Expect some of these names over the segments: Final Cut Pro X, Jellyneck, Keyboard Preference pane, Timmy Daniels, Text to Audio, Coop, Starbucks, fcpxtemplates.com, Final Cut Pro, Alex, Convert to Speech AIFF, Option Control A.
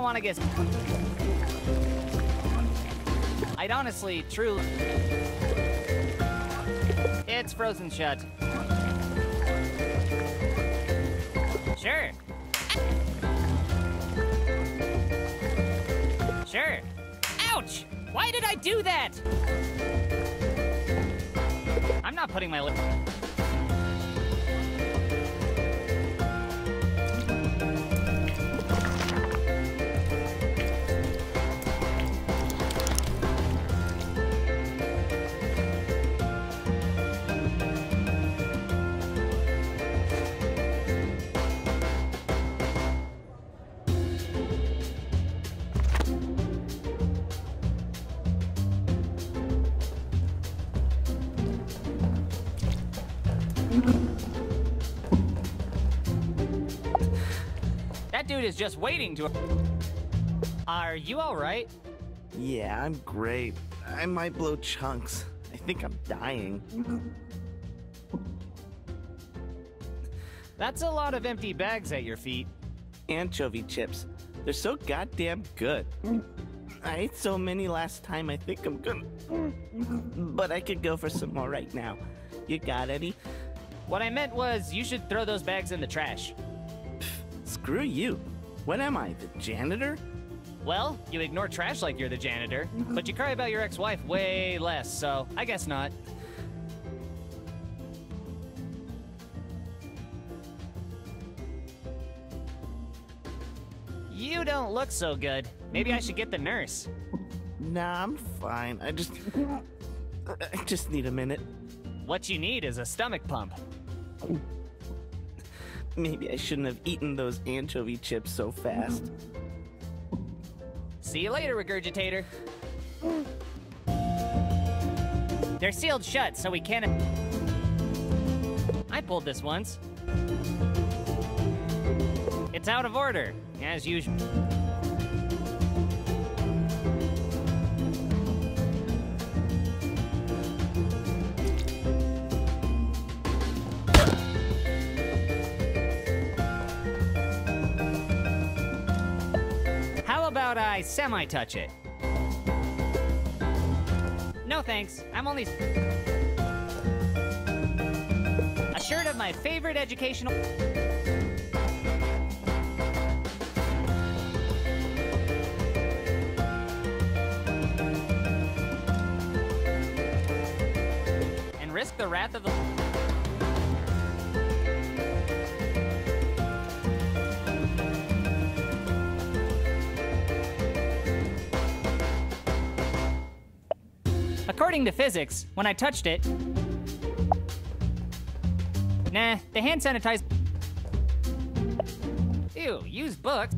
don't want to get... I'd honestly, truly... It's frozen shut. Sure. Sure. Ouch! Why did I do that? I'm not putting my lip... That dude is just waiting to... Are you alright? Yeah, I'm great. I might blow chunks. I think I'm dying. That's a lot of empty bags at your feet. Anchovy chips. They're so goddamn good. I ate so many last time, I think I'm gonna... But I could go for some more right now. You got any? What I meant was you should throw those bags in the trash. Screw you. What am I, the janitor? Well, you ignore trash like you're the janitor, but you cry about your ex-wife way less, so I guess not. You don't look so good. Maybe I should get the nurse. Nah, I'm fine. I just need a minute. What you need is a stomach pump. Maybe I shouldn't have eaten those anchovy chips so fast. See you later, regurgitator. They're sealed shut, so we can't... I pulled this once. It's out of order, as usual. I semi-touch it. No thanks, I'm only a shirt of my favorite educational. And risk the wrath of the... According to physics, when I touched it... Nah, the hand sanitizer... Ew, use books.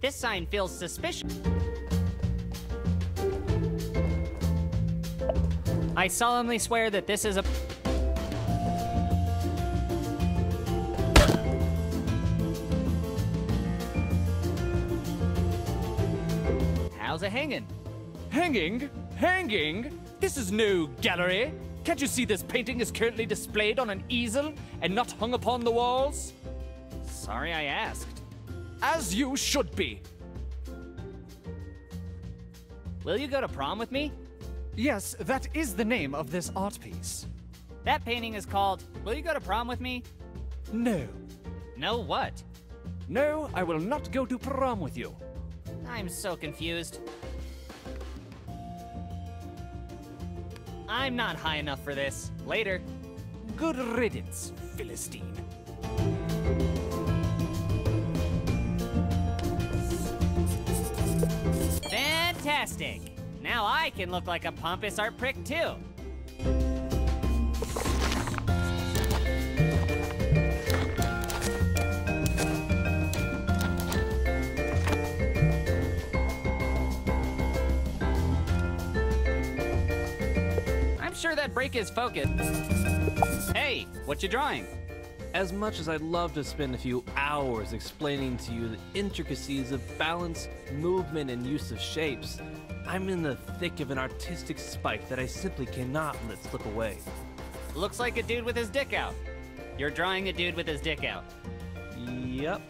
This sign feels suspicious. I solemnly swear that this is a... How's it hanging? Hanging? Hanging? This is no gallery. Can't you see this painting is currently displayed on an easel and not hung upon the walls? Sorry I asked. As you should be. Will you go to prom with me? Yes, that is the name of this art piece. That painting is called, Will You Go to Prom With Me? No. No what? No, I will not go to prom with you. I'm so confused. I'm not high enough for this. Later. Good riddance, Philistine. Fantastic! Now I can look like a pompous art prick, too! I'm sure that break is focused. Hey! Hey, what you drawing? As much as I'd love to spend a few hours explaining to you the intricacies of balance, movement, and use of shapes, I'm in the thick of an artistic spike that I simply cannot let slip away. Looks like a dude with his dick out. You're drawing a dude with his dick out. Yep.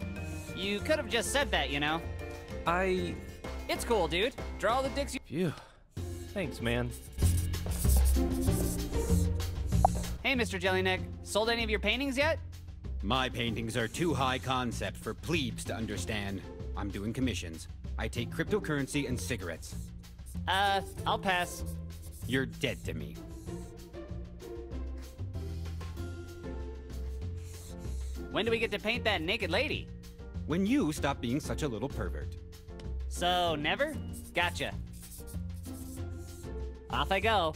You could have just said that, you know. It's cool, dude. Draw the dicks you... Phew. Thanks, man. Hey, Mr. Jellyneck. Sold any of your paintings yet? My paintings are too high concept for plebes to understand. I'm doing commissions. I take cryptocurrency and cigarettes. I'll pass. You're dead to me. When do we get to paint that naked lady? When you stop being such a little pervert. So, never? Gotcha. Off I go.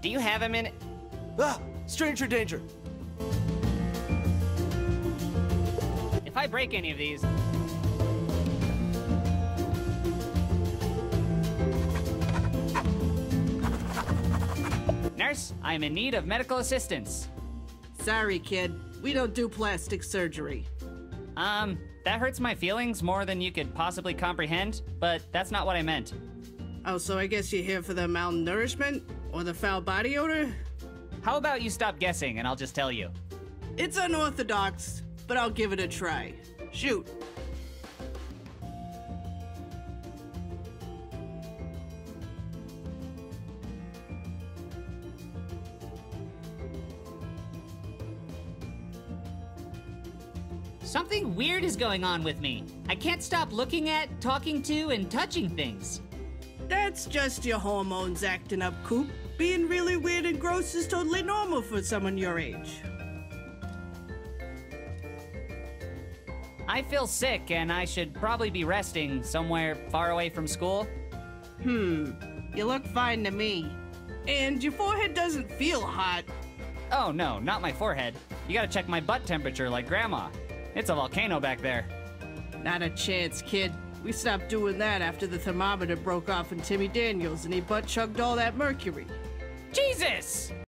Do you have him in it? Ah! Stranger danger! If I break any of these... Nurse, I am in need of medical assistance. Sorry, kid. We don't do plastic surgery. That hurts my feelings more than you could possibly comprehend, but that's not what I meant. Oh, so I guess you're here for the malnourishment? Or the foul body odor? How about you stop guessing and I'll just tell you. It's unorthodox, but I'll give it a try. Shoot. Something weird is going on with me. I can't stop looking at, talking to, and touching things. That's just your hormones acting up, Coop. Being really weird and gross is totally normal for someone your age. I feel sick and I should probably be resting somewhere far away from school. You look fine to me. And your forehead doesn't feel hot. Oh no, not my forehead. You gotta check my butt temperature like Grandma. It's a volcano back there. Not a chance, kid. We stopped doing that after the thermometer broke off in Timmy Daniels and he butt-chugged all that mercury. Jesus!